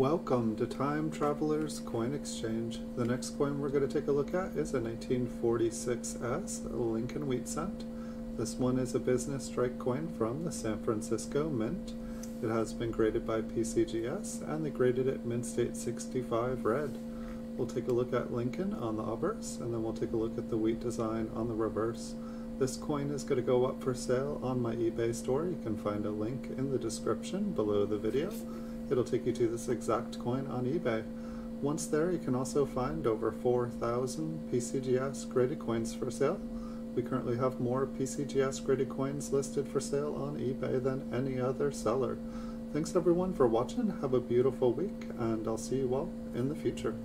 Welcome to Time Travelers Coin Exchange. The next coin we're going to take a look at is a 1946S Lincoln Wheat Cent. This one is a business strike coin from the San Francisco Mint. It has been graded by PCGS and they graded it Mint State 65 red. We'll take a look at Lincoln on the obverse and then we'll take a look at the wheat design on the reverse. This coin is going to go up for sale on my eBay store. You can find a link in the description below the video. It'll take you to this exact coin on eBay. Once there, you can also find over 4,000 PCGS graded coins for sale. We currently have more PCGS graded coins listed for sale on eBay than any other seller. Thanks everyone for watching, have a beautiful week, and I'll see you all in the future.